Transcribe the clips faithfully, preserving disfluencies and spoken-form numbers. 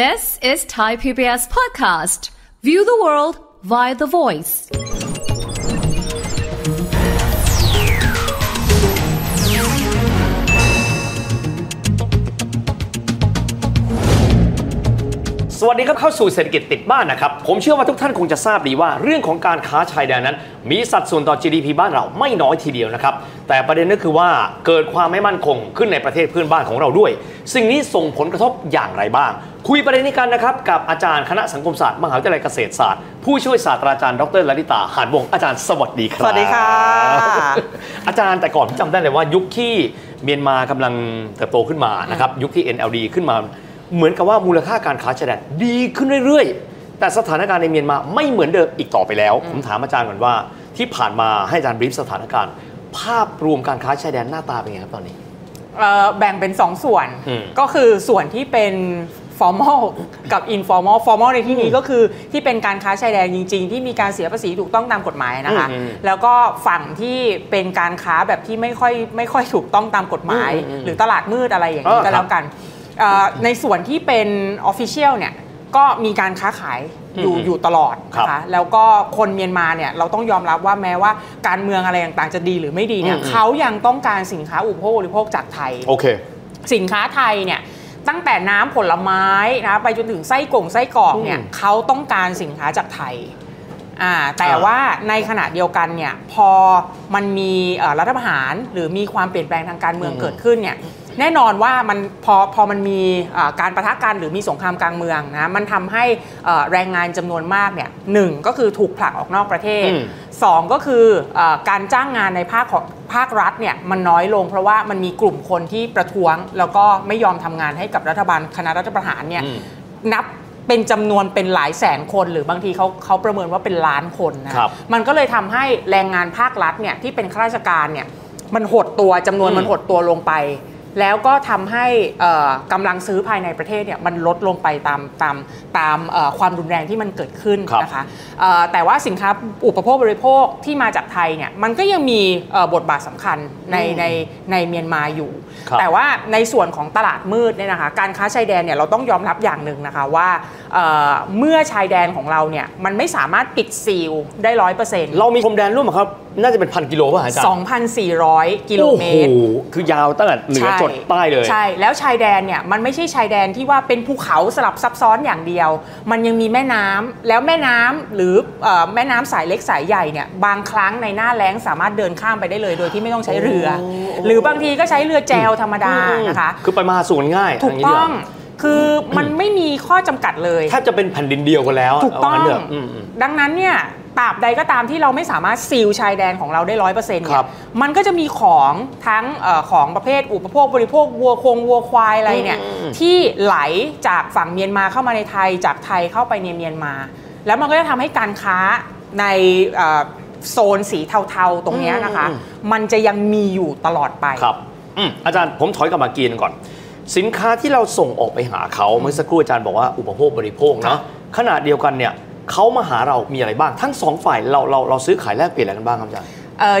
This is Thai พี บี เอส Podcast. View the world via the voice. สวัสดีครับเข้าสู่เศรษฐกิจติดบ้านนะครับผมเชื่อว่าทุกท่านคงจะทราบดีว่าเรื่องของการค้าชายแดนนั้นมีสัดส่วนต่อ จี ดี พี บ้านเราไม่น้อยทีเดียวนะครับแต่ประเด็นก็คือว่าเกิดความไม่มั่นคงขึ้นในประเทศเพื่อนบ้านของเราด้วยสิ่งนี้ส่งผลกระทบอย่างไรบ้างคุยประเด็นนี้กันนะครับกับอาจารย์คณะสังคมศาสตร์มหาวิทยาลัยเกษตรศาสตร์ผู้ช่วยศาสตราจารย์ดรลลิตาหาญวงศ์อาจารย์สวัสดีครับสวัสดีค่ะอาจารย์แต่ก่อนจำได้เลยว่ายุคที่เมียนมากำลังเติบโตขึ้นมานะครับยุคที่ เอ็น แอล ดี ขึ้นมาเหมือนกับว่ามูลค่าการค้าชายแดนดีขึ้นเรื่อยๆแต่สถานการณ์ในเมียนมาไม่เหมือนเดิมอีกต่อไปแล้วผมถามอาจารย์ก่อนว่าที่ผ่านมาให้อาจารย์บรีฟสถานการณ์ภาพรวมการค้าชายแดนหน้าตาเป็นไงครับตอนนี้แบ่งเป็นสองส่วนก็คือส่วนที่เป็น formal กับ informal formal ในที่นี้ก็คือที่เป็นการค้าชายแดนจริงๆที่มีการเสียภาษีถูกต้องตามกฎหมายนะคะแล้วก็ฝั่งที่เป็นการค้าแบบที่ไม่ค่อยไม่ค่อยถูกต้องตามกฎหมายหรือตลาดมืดอะไรอย่างนี้ก็แล้วกันในส่วนที่เป็น Official เนี่ยก็มีการค้าขายอยู่อยู่ตลอดนะคะแล้วก็คนเมียนมาเนี่ยเราต้องยอมรับว่าแม้ว่าการเมืองอะไรต่างๆจะดีหรือไม่ดีเนี่ยเขายังต้องการสินค้าอุปโภคบริโภคจากไทยโอเคสินค้าไทยเนี่ยตั้งแต่น้ำผลไม้นะไปจนถึงไส้กงไส้กรอกเนี่ยเขาต้องการสินค้าจากไทยแต่ว่าในขณะเดียวกันเนี่ยพอมันมีรัฐประหารหรือมีความเปลี่ยนแปลงทางการเมืองเกิดขึ้นเนี่ยแน่นอนว่ามันพอพอมันมีการปะทะกันหรือมีสงครามกลางเมืองนะมันทำให้แรงงานจำนวนมากเนี่ยหนึ่งก็คือถูกผลักออกนอกประเทศสองก็คือการจ้างงานในภาคของภาครัฐเนี่ยมันน้อยลงเพราะว่ามันมีกลุ่มคนที่ประท้วงแล้วก็ไม่ยอมทำงานให้กับรัฐบาลคณะรัฐประหารเนี่ยนับเป็นจำนวนเป็นหลายแสนคนหรือบางทีเขาเขาประเมินว่าเป็นล้านคนนะมันก็เลยทำให้แรงงานภาครัฐเนี่ยที่เป็นข้าราชการเนี่ยมันหดตัวจำนวนมันหดตัวลงไปแล้วก็ทำให้กำลังซื้อภายในประเทศเนี่ยมันลดลงไปตามตามตามความรุนแรงที่มันเกิดขึ้นนะคะแต่ว่าสินค้าอุปโภคบริโภคที่มาจากไทยเนี่ยมันก็ยังมีบทบาทสำคัญในในในเมียนมาอยู่แต่ว่าในส่วนของตลาดมืดเนี่ยนะคะการค้าชายแดนเนี่ยเราต้องยอมรับอย่างหนึ่งนะคะว่าเมื่อชายแดนของเราเนี่ยมันไม่สามารถปิดซีลได้ร้อยเปอร์เซ็นต์เรามีพรมแดนร่วมครับน่าจะเป็นพันกิโลป่ะอาจารย์ สองพันสี่ร้อย กิโลเมตรโอ้โหคือยาวตั้งแต่เหนือจดใต้เลยใช่แล้วชายแดนเนี่ยมันไม่ใช่ชายแดนที่ว่าเป็นภูเขาสลับซับซ้อนอย่างเดียวมันยังมีแม่น้ำแล้วแม่น้ำหรือแม่น้ำสายเล็กสายใหญ่เนี่ยบางครั้งในหน้าแล้งสามารถเดินข้ามไปได้เลยโดยที่ไม่ต้องใช้เรือหรือบางทีก็ใช้เรือแจวธรรมดานะคะคือไปมาสู่ง่ายถูกต้องคือมันไม่มีข้อจำกัดเลยถ้าจะเป็นแผ่นดินเดียวกันแล้วถูกต้องดังนั้นเนี่ยตราบใดก็ตามที่เราไม่สามารถซีลชายแดนของเราได้ร้อยเปอร์เซ็นต์เนี่ยมันก็จะมีของทั้งของประเภทอุปโภคบริโภควัวคงวัวควายอะไรเนี่ยที่ไหลจากฝั่งเมียนมาเข้ามาในไทยจากไทยเข้าไปในเมียนมาแล้วมันก็จะทำให้การค้าในโซนสีเทาๆตรงนี้นะคะมันจะยังมีอยู่ตลอดไปครับอาจารย์ผมถอยกลับมากินก่อนสินค้าที่เราส่งออกไปหาเขาเมื่อสักครู่อาจารย์บอกว่าอุปโภคบริโภคเนาะขณะเดียวกันเนี่ยเขามาหาเรามีอะไรบ้างทั้งสองฝ่ายเราเราเราซื้อขายแลกเปลี่ยนอะไรกันบ้างครับอาจารย์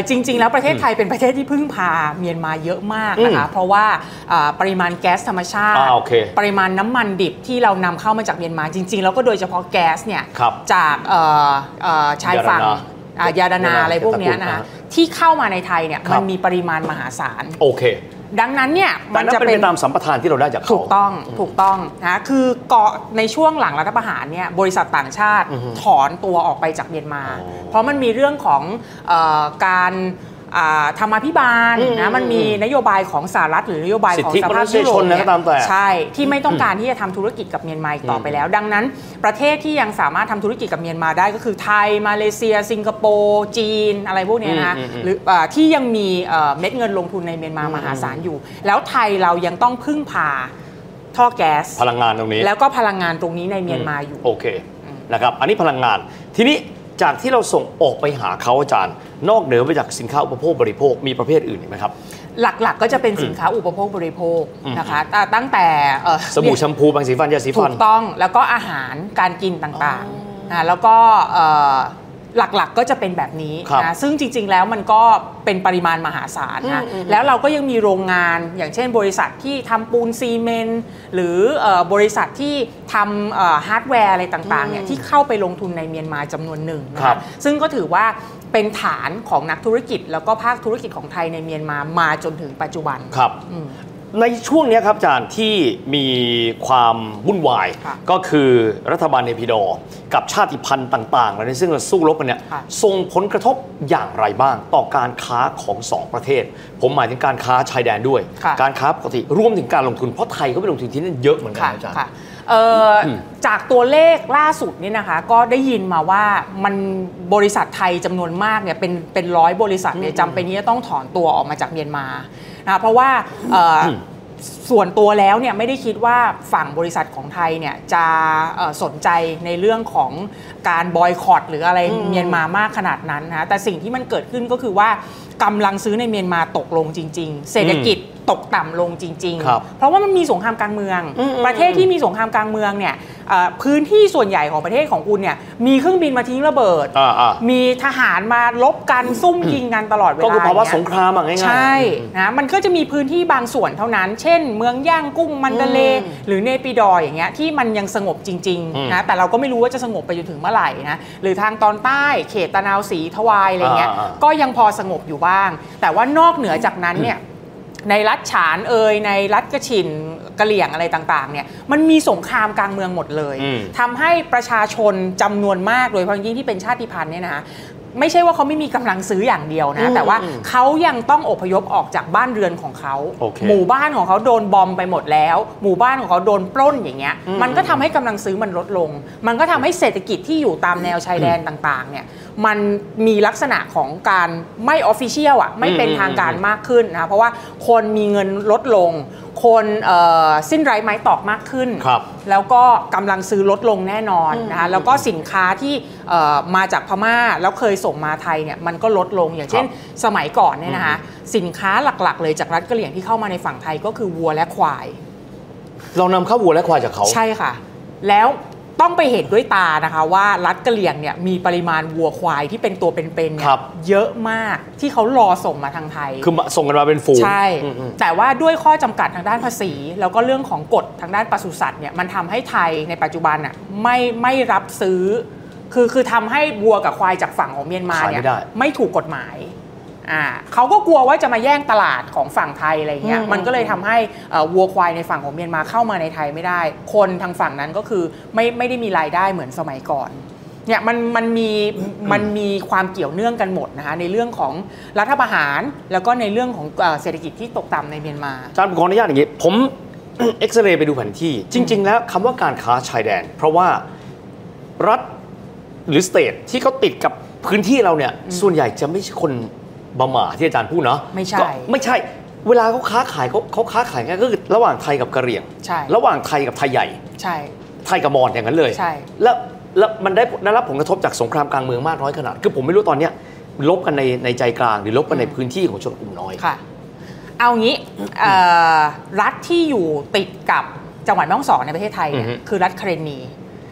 จริงๆแล้วประเทศไทยเป็นประเทศที่พึ่งพาเมียนมาเยอะมากนะคะเพราะว่าปริมาณแก๊สธรรมชาติปริมาณน้ำมันดิบที่เรานำเข้ามาจากเมียนมาจริงๆแล้วก็โดยเฉพาะแก๊สเนี่ยจากชายฝั่งยาดานาอะไรพวกนี้นะคะที่เข้ามาในไทยเนี่ยมันมีปริมาณมหาศาลโอเคดังนั้นเนี่ยมันจะเป็นตามสัมปทานที่เราได้จากเขาถูกต้องถูกต้องนะคือเกาะในช่วงหลังรัฐประหารเนี่ยบริษัทต่างชาติถอนตัวออกไปจากเมียนมาเพราะมันมีเรื่องของการธรรมาภิบาลนะมันมีนโยบายของสหรัฐหรือนโยบายของสหภาพยุโรปเนี่ยใช่ที่ไม่ต้องการที่จะทำธุรกิจกับเมียนมาอีกต่อไปแล้วดังนั้นประเทศที่ยังสามารถทำธุรกิจกับเมียนมาได้ก็คือไทยมาเลเซียสิงคโปร์จีนอะไรพวกนี้นะหรือที่ยังมีเม็ดเงินลงทุนในเมียนมามหาศาลอยู่แล้วไทยเรายังต้องพึ่งพาท่อแก๊สพลังงานตรงนี้แล้วก็พลังงานตรงนี้ในเมียนมาอยู่โอเคนะครับอันนี้พลังงานทีนี้จากที่เราส่งออกไปหาเขาอาจารย์นอกเหนือไปจากสินค้าอุปโภคบริโภคมีประเภทอื่นไหมครับหลักๆก็จะเป็นสินค้าอุปโภคบริโภคนะคะตั้งแต่สบู่แชมพูแปรงสีฟันยาสีฟันถูกต้องแล้วก็อาหารการกินต่างๆแล้วก็ หลักๆก็จะเป็นแบบนี้นะซึ่งจริงๆแล้วมันก็เป็นปริมาณมหาศาลนะแล้วเราก็ยังมีโรงงานอย่างเช่นบริษัทที่ทำปูนซีเมนต์หรือบริษัทที่ทำฮาร์ดแวร์อะไรต่างๆเนี่ยที่เข้าไปลงทุนในเมียนมาจำนวนหนึ่งนะซึ่งก็ถือว่าเป็นฐานของนักธุรกิจแล้วก็ภาคธุรกิจของไทยในเมียนมามาจนถึงปัจจุบันครับในช่วงนี้ครับอาจารย์ที่มีความวุ่นวายก็คือรัฐบาลเนปิดอกับชาติพันธุ์ต่างๆในซึ่งเราสู้รบกันเนี่ยส่งผลกระทบอย่างไรบ้างต่อการค้าของสองประเทศผมหมายถึงการค้าชายแดนด้วยการค้าปกติรวมถึงการลงทุนเพราะไทยก็ไปลงทุนที่นั่นเยอะเหมือนกันอาจารย์จากตัวเลขล่าสุดนี่นะคะก็ได้ยินมาว่ามันบริษัทไทยจำนวนมากเนี่ยเป็นเป็นร้อยบริษัทเนี่ยจำเป็นที่จะต้องถอนตัวออกมาจากเมียนมานะเพราะว่าส่วนตัวแล้วเนี่ยไม่ได้คิดว่าฝั่งบริษัทของไทยเนี่ยจะสนใจในเรื่องของการบอยคอตหรืออะไรเมียนมามากขนาดนั้นนะแต่สิ่งที่มันเกิดขึ้นก็คือว่ากำลังซื้อในเมียนมาตกลงจริงๆเศรษฐกิจตกต่ำลงจริงๆเพราะว่ามันมีสงครามกลางเมืองประเทศที่มีสงครามกลางเมืองเนี่ยพื้นที่ส่วนใหญ่ของประเทศของคุณเนี่ยมีเครื่องบินมาทิ้งระเบิดมีทหารมาลบกันซุ่มยิงกันตลอดเวลาก็คือภาวะสงครามง่ายๆใช่นะมันก็จะมีพื้นที่บางส่วนเท่านั้นเช่นเมืองย่างกุ้งมันดะเลหรือเนปิดออย่างเงี้ยที่มันยังสงบจริงๆนะแต่เราก็ไม่รู้ว่าจะสงบไปจนถึงเมื่อไหร่นะหรือทางตอนใต้เขตตะนาวศรีทวายอะไรเงี้ยก็ยังพอสงบอยู่บ้างแต่ว่านอกเหนือจากนั้นเนี่ยในรัฐฉานเอยในรัฐกระชินกะเหลี่ยงอะไรต่างๆเนี่ยมันมีสงครามกลางเมืองหมดเลยทำให้ประชาชนจำนวนมากโดยเฉพาะยิ่งที่เป็นชาติพันธุ์เนี่ยนะไม่ใช่ว่าเขาไม่มีกำลังซื้ออย่างเดียวนะแต่ว่าเขายังต้องอพยพออกจากบ้านเรือนของเขา okay. หมู่บ้านของเขาโดนบอมไปหมดแล้วหมู่บ้านของเขาโดนปล้นอย่างเงี้ย ม, มันก็ทำให้กำลังซื้อมันลดลงมันก็ทำให้เศรษฐกิจที่อยู่ตามแนวชายแดนต่างๆเนี่ยมันมีลักษณะของการไม่ออฟฟิเชียลอ่ะไม่เป็นทางการมากขึ้นนะเพราะว่าคนมีเงินลดลงคนสิ้นไร้ไม้ตอกมากขึ้นแล้วก็กำลังซื้อลดลงแน่นอนนะคะแล้วก็สินค้าที่มาจากพม่าแล้วเคยส่งมาไทยเนี่ยมันก็ลดลงอย่างเช่นสมัยก่อนเนี่ยนะคะสินค้าหลักๆเลยจากรัฐกะเหรี่ยงที่เข้ามาในฝั่งไทยก็คือวัวและควายเรานำเข้าวัวและควายจากเขาใช่ค่ะแล้วต้องไปเห็นด้วยตานะคะว่ารัฐกะเหรี่ยงเนี่ยมีปริมาณวัวควายที่เป็นตัวเป็นๆเยอะมากที่เขารอส่งมาทางไทยคือส่งกันมาเป็นฝูงใช่แต่ว่าด้วยข้อจำกัดทางด้านภาษีแล้วก็เรื่องของกฎทางด้านปศุสัตว์เนี่ยมันทำให้ไทยในปัจจุบันน่ะไม่ไม่รับซื้อคือคือทำให้วัวกับควายจากฝั่งของเมียนมาเนี่ยไม่ถูกกฎหมายอ่าเขาก็กลัวว่าจะมาแย่งตลาดของฝั่งไทยอะไรเงี้ยมันก็เลยทำให้วัวควายในฝั่งของเมียนมาเข้ามาในไทยไม่ได้คนทางฝั่งนั้นก็คือไม่ไม่ได้มีรายได้เหมือนสมัยก่อนเนี่ยมันมันมีมันมีความเกี่ยวเนื่องกันหมดนะคะในเรื่องของรัฐประหารแล้วก็ในเรื่องของเศรษฐกิจที่ตกต่ำในเมียนมาอาจารย์ผมขออนุญาตอย่างนี้ผมเอ็กซเรย์ไปดูแผนที่จริงๆแล้วคำว่าการค้าชายแดนเพราะว่ารัฐหรือสเตทที่เขาติดกับพื้นที่เราเนี่ยส่วนใหญ่จะไม่ใช่คนบะหม่าที่อาจารย์พูดเนาะไม่ใช่ไม่ใช่เวลาเขาค้าขายเขาเขาค้าขายกันก็คือระหว่างไทยกับกะเหรี่ยงใช่ระหว่างไทยกับไทยใหญ่ใช่ไทยกับมอญอย่างนั้นเลยใช่แล้วแล้วมันได้ได้รับผลกระทบจากสงครามกลางเมืองมากน้อยขนาดคือผมไม่รู้ตอนเนี้ยลบกันในในใจกลางหรือลบกันในพื้นที่ของชนกลุ่มน้อยค่ะเอางี้รัฐที่อยู่ติดกับจังหวัดแม่ฮ่องสอนในประเทศไทยเนี่ยคือรัฐคาเรนี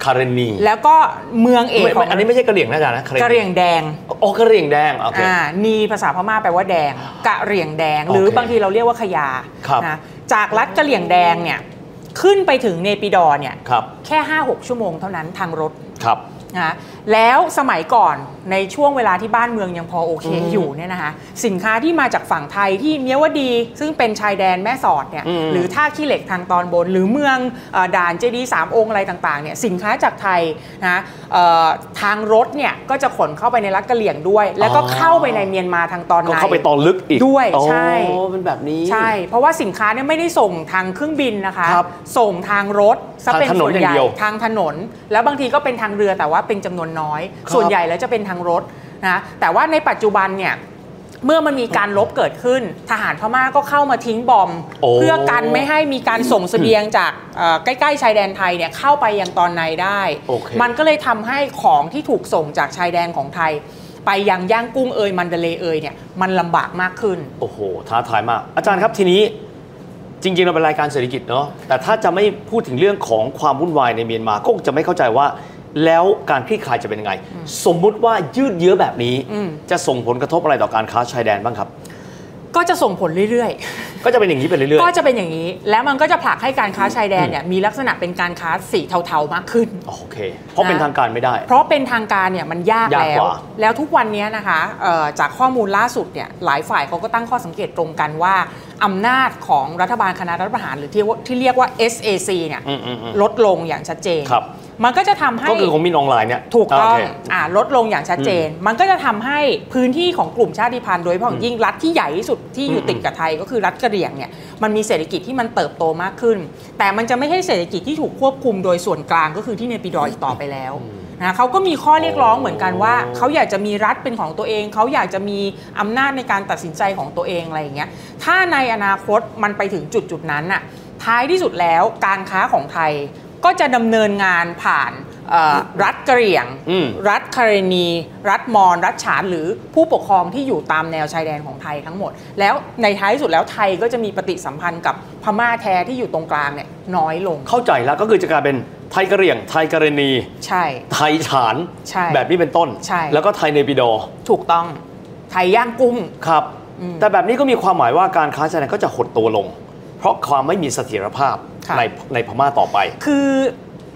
คาเรนีแล้วก็เมืองเอกของอันนี้ไม่ใช่กะเหรี่ยงนะอาจารย์นะกะเหรี่ยงแดงอ๋อกะเหรี่ยงแดงอ่านีภาษาพม่าแปลว่าแดงกะเหรี่ยงแดงหรือบางทีเราเรียกว่าขยานะจากรัฐกะเหรี่ยงแดงเนี่ยขึ้นไปถึงเนปิดอเนี่ยแค่ ห้าหก ชั่วโมงเท่านั้นทางรถนะแล้วสมัยก่อนในช่วงเวลาที่บ้านเมืองยังพอโอเคอยู่เนี่ยนะคะสินค้าที่มาจากฝั่งไทยที่เมียวดีซึ่งเป็นชายแดนแม่สอดเนี่ยหรือท่าขี้เหล็กทางตอนบนหรือเมืองด่านเจดีสามองค์อะไรต่างๆเนี่ยสินค้าจากไทยนะทางรถเนี่ยก็จะขนเข้าไปในรัฐกะเหรี่ยงด้วยแล้วก็เข้าไปในเมียนมาทางตอนไหนเข้าไปตอนลึกอีกด้วยใช่เป็นแบบนี้ใช่เพราะว่าสินค้าเนี่ยไม่ได้ส่งทางเครื่องบินนะคะส่งทางรถซะเป็นส่วนใหญ่ทางถนนแล้วบางทีก็เป็นทางเรือแต่ว่าเป็นจำนวนน้อยส่วนใหญ่แล้วจะเป็นทางรถนะแต่ว่าในปัจจุบันเนี่ยเมื่อมันมีการลบเกิดขึ้นทหารพม่าก็เข้ามาทิ้งบอมเพื่อกันไม่ให้มีการส่งเสบียงจากใกล้ๆชายแดนไทยเนี่ยเข้าไปยังตอนในได้ okay. มันก็เลยทำให้ของที่ถูกส่งจากชายแดนของไทยไปยังย่างกุ้งเอยมันดะเลเอยเนี่ยมันลำบากมากขึ้นโอ้โหท้าทายมากอาจารย์ครับทีนี้จริงๆเราเป็นรายการเศรษฐกิจเนาะแต่ถ้าจะไม่พูดถึงเรื่องของความวุ่นวายในเมียนมาก็จะไม่เข้าใจว่า แล้วการคลี่คลายจะเป็นยังไงสมมุติว่ายืดเยื้อแบบนี้จะส่งผลกระทบอะไรต่อการค้าชายแดนบ้างครับก็จะส่งผลเรื่อยๆก็จะเป็นอย่างนี้ไปเรื่อยๆก็จะเป็นอย่างนี้แล้วมันก็จะผลักให้การค้าชายแดนเนี่ยมีลักษณะเป็นการค้าสีเทาๆมากขึ้นโอเคเพราะเป็นทางการไม่ได้เพราะเป็นทางการเนี่ยมันยากแล้วแล้วทุกวันนี้นะคะจากข้อมูลล่าสุดเนี่ยหลายฝ่ายเขาก็ตั้งข้อสังเกตตรงกันว่าอำนาจของรัฐบาลคณะรัฐประหารหรือที่ที่เรียกว่า เอส เอ ซี เนี่ยลดลงอย่างชัดเจนมันก็จะทำให้ก็คือของมินออนไลน์เนี่ยถูกต้องลดลงอย่างชัดเจนมันก็จะทำให้พื้นที่ของกลุ่มชาติพันธุ์โดยเฉพาะยิ่งรัฐที่ใหญ่ที่สุดที่อยู่ติดกับไทยก็คือรัฐกะเหรี่ยงเนี่ยมันมีเศรษฐกิจที่มันเติบโตมากขึ้นแต่มันจะไม่ใช่เศรษฐกิจที่ถูกควบคุมโดยส่วนกลางก็คือที่เนปิดออีกต่อไปแล้วนะเขาก็มีข้อเรียกร้องเหมือนกันว่าเขาอยากจะมีรัฐเป็นของตัวเองเขาอยากจะมีอำนาจในการตัดสินใจของตัวเองอะไรอย่างเงี้ยถ้าในอนาคตมันไปถึงจุดจุดนั้นน่ะท้ายที่สุดแล้วการค้าของไทยก็จะดำเนินงานผ่านรัฐกะเหรี่ยงรัฐคารินีรัฐมอญรัฐฉานหรือผู้ปกครองที่อยู่ตามแนวชายแดนของไทยทั้งหมดแล้วในท้ายสุดแล้วไทยก็จะมีปฏิสัมพันธ์กับพม่าแท้ที่อยู่ตรงกลางเนี่ยน้อยลงเข้าใจแล้วก็คือจะกลายเป็นไทยกะเหรี่ยงไทยคารินีใช่ไทยฉานใช่แบบนี้เป็นต้นใช่แล้วก็ไทยเนปิดอถูกต้องไทยย่างกุ้งครับแต่แบบนี้ก็มีความหมายว่าการค้าชายแดนก็จะหดตัวลงเพราะความไม่มีเสถียรภาพในในพม่าต่อไปคือ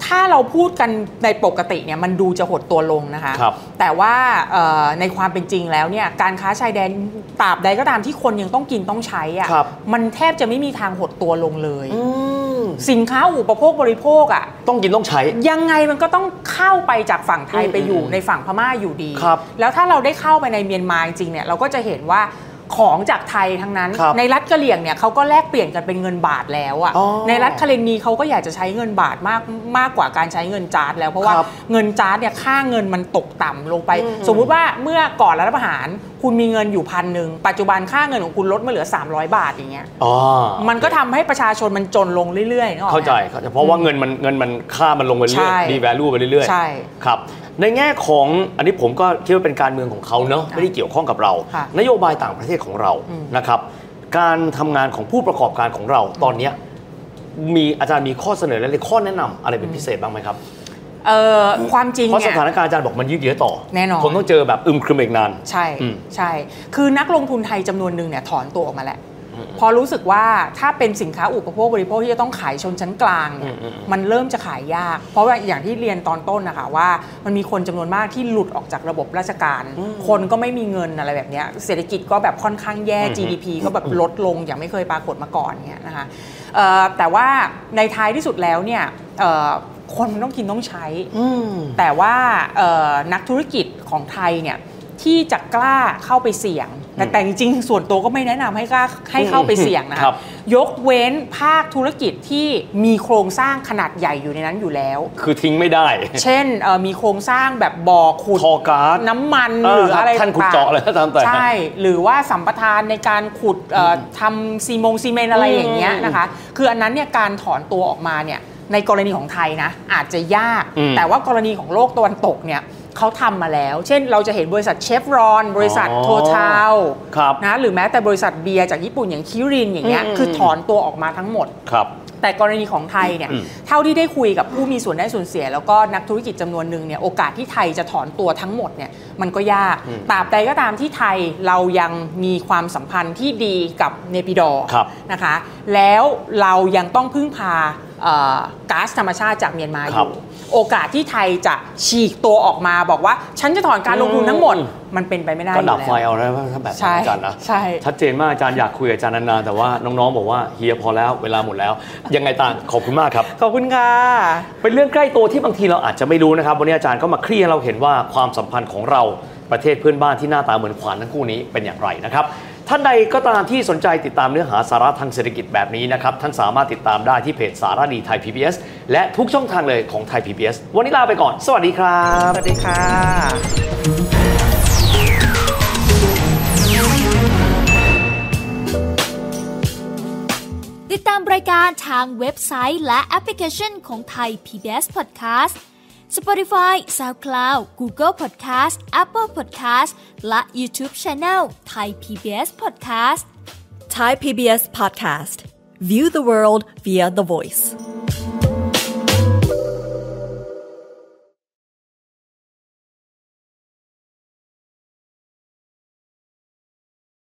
ถ้าเราพูดกันในปกติเนี่ยมันดูจะหดตัวลงนะคะแต่ว่าในความเป็นจริงแล้วเนี่ยการค้าชายแดนตราบใดก็ตามที่คนยังต้องกินต้องใช้อ่ะมันแทบจะไม่มีทางหดตัวลงเลยสินค้าอุปโภคบริโภคอ่ะต้องกินต้องใช้ยังไงมันก็ต้องเข้าไปจากฝั่งไทยไปอยู่ในฝั่งพม่าอยู่ดีแล้วถ้าเราได้เข้าไปในเมียนมาจริงเนี่ยเราก็จะเห็นว่าของจากไทยทั้งนั้นในรัฐกะเหรี่ยงเนี่ยเขาก็แลกเปลี่ยนกันเป็นเงินบาทแล้วอ่ะในรัฐคาเรนีเขาก็อยากจะใช้เงินบาทมากมากกว่าการใช้เงินจาร์ดแล้วเพราะว่าเงินจาร์ดเนี่ยค่าเงินมันตกต่ำลงไปสมมุติว่าเมื่อก่อนรัฐประหารคุณมีเงินอยู่พันหนึ่งปัจจุบันค่าเงินของคุณลดมาเหลือสามร้อยบาทอย่างเงี้ยมันก็ทำให้ประชาชนมันจนลงเรื่อยๆเข้าใจเพราะว่าเงินมันเงินมันค่ามันลงไปเรื่อยดีแวลูไปเรื่อยๆใช่ครับในแง่ของอันนี้ผมก็คิดว่าเป็นการเมืองของเขาเนอะไม่ได้เกี่ยวข้องกับเรานโยบายต่างประเทศของเรานะครับการทำงานของผู้ประกอบการของเราตอนนี้มีอาจารย์มีข้อเสนออะไรข้อแนะนำอะไรเป็นพิเศษบ้างไหมครับเอ่อความจริงเนี่ยเพราะสถานการณ์อาจารย์บอกมันยืดเยื้อต่อแน่นอนผมต้องเจอแบบอึมครึมอีกนานใช่ใช่คือนักลงทุนไทยจำนวนหนึ่งเนี่ยถอนตัวออกมาแล้วพอรู้สึกว่าถ้าเป็นสินค้าอุปโภคบริโภคที่จะต้องขายชนชั้นกลางเนี่ยมันเริ่มจะขายยากเพราะว่าอย่างที่เรียนตอนต้นนะคะว่ามันมีคนจำนวนมากที่หลุดออกจากระบบราชการคนก็ไม่มีเงินอะไรแบบนี้เศรษฐกิจก็แบบค่อนข้างแย่ จี ดี พี ก็แบบลดลงอย่างไม่เคยปรากฏมาก่อนเนี่ยนะคะแต่ว่าในท้ายที่สุดแล้วเนี่ยคนมันต้องกินต้องใช้แต่ว่านักธุรกิจของไทยเนี่ยที่จะกล้าเข้าไปเสี่ยงแต่แต่จริงๆส่วนตัวก็ไม่แนะนำให้กล้าให้เข้าไปเสี่ยงนะครับยกเว้นภาคธุรกิจที่มีโครงสร้างขนาดใหญ่อยู่ในนั้นอยู่แล้วคือทิ้งไม่ได้เช่นมีโครงสร้างแบบบ่อขุดท่อก๊าซน้ำมันหรืออะไรท่านขุดเจาะอะไรก็ตามแต่ใช่หรือว่าสัมปทานในการขุดทำซีมงซีเมนอะไรอย่างเงี้ยนะคะคืออันนั้นเนี่ยการถอนตัวออกมาเนี่ยในกรณีของไทยนะอาจจะยากแต่ว่ากรณีของโลกตะวันตกเนี่ยเขาทำมาแล้วเช่นเราจะเห็นบริษัทเชฟรอนบริษัทโททาวนะหรือแม้แต่บริษัทเบียร์จากญี่ปุ่นอย่างคิรินอย่างเงี้ยคือถอนตัวออกมาทั้งหมดแต่กรณีของไทยเนี่ยเท่าที่ได้คุยกับผู้มีส่วนได้ส่วนเสียแล้วก็นักธุรกิจจำนวนหนึ่งเนี่ยโอกาสที่ไทยจะถอนตัวทั้งหมดเนี่ยมันก็ยากตราบใดก็ตามที่ไทยเรายังมีความสัมพันธ์ที่ดีกับเนปิดอนะคะแล้วเรายังต้องพึ่งพาก๊าซธรรมชาติจากเมียนมาอยู่โอกาสที่ไทยจะฉีกตัวออกมาบอกว่าฉันจะถอนการลงทุนทั้งหมดมันเป็นไปไม่ได้ก็ดับไฟเอาแล้วถ้าแบบอาจารย์นะชัดเจนมากอาจารย์อยากคุยกับอาจารย์นานๆแต่ว่าน้องๆบอกว่าเฮียพอแล้วเวลาหมดแล้วยังไงต่างขอบคุณมากครับขอบคุณค่ะเป็นเรื่องใกล้ตัวที่บางทีเราอาจจะไม่รู้นะครับวันนี้อาจารย์ก็มาคลี่ให้เราเห็นว่าความสัมพันธ์ของเราประเทศเพื่อนบ้านที่หน้าตาเหมือนขวานทั้งคู่นี้เป็นอย่างไรนะครับท่านใดก็ตามที่สนใจติดตามเนื้อหาสาระทางเศรษฐกิจแบบนี้นะครับท่านสามารถติดตามได้ที่เพจสารดีไทย พี บี เอส และทุกช่องทางเลยของไทย พี บี เอส วันนี้ลาไปก่อนสวัสดีครับสวัสดีค่ะติดตามรายการทางเว็บไซต์และแอปพลิเคชันของไทย พี บี เอส Podcast Spotify, SoundCloud, Google Podcast, Apple Podcast และ YouTube Channel Thai พี บี เอส Podcast Thai พี บี เอS Podcast View the world via the voice